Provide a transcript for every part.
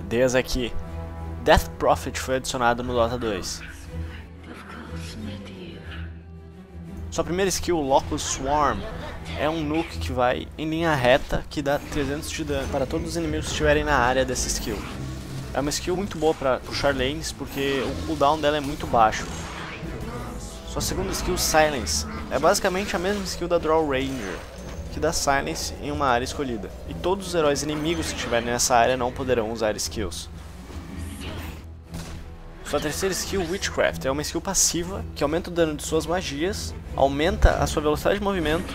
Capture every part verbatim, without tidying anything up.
maneira desde que Death Prophet foi adicionado no Dota dois. Sua primeira skill, Locust Swarm, é um nuke que vai em linha reta, que dá trezentos de dano para todos os inimigos que estiverem na área dessa skill. É uma skill muito boa para puxar lanes, porque o cooldown dela é muito baixo. Sua segunda skill, Silence, é basicamente a mesma skill da Draw Ranger, que dá Silence em uma área escolhida, e todos os heróis inimigos que estiverem nessa área não poderão usar skills. Sua terceira skill, Witchcraft, é uma skill passiva que aumenta o dano de suas magias, aumenta a sua velocidade de movimento,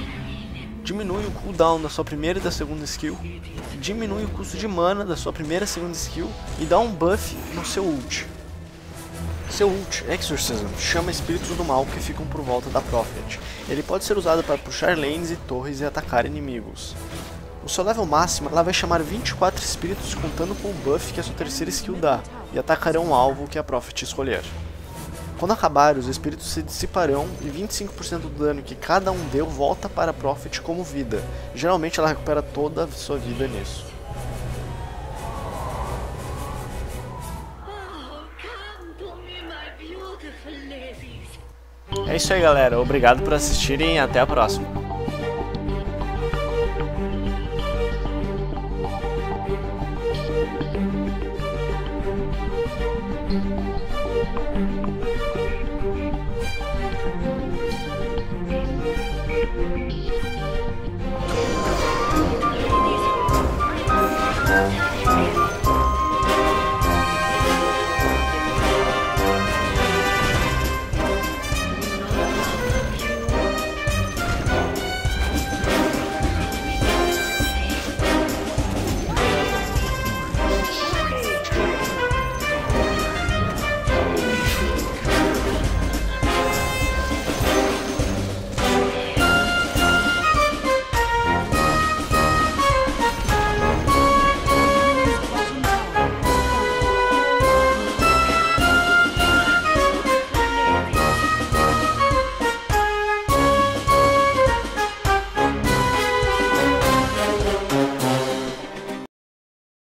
diminui o cooldown da sua primeira e da segunda skill, diminui o custo de mana da sua primeira e segunda skill e dá um buff no seu ult. Seu ult, Exorcism, chama espíritos do mal que ficam por volta da Prophet. Ele pode ser usado para puxar lanes e torres e atacar inimigos. No seu level máximo, ela vai chamar vinte e quatro espíritos contando com o buff que a sua terceira skill dá, e atacarão o alvo que a Prophet escolher. Quando acabar, os espíritos se dissiparão e vinte e cinco por cento do dano que cada um deu volta para a Prophet como vida. Geralmente ela recupera toda a sua vida nisso. É isso aí, galera, obrigado por assistirem e até a próxima.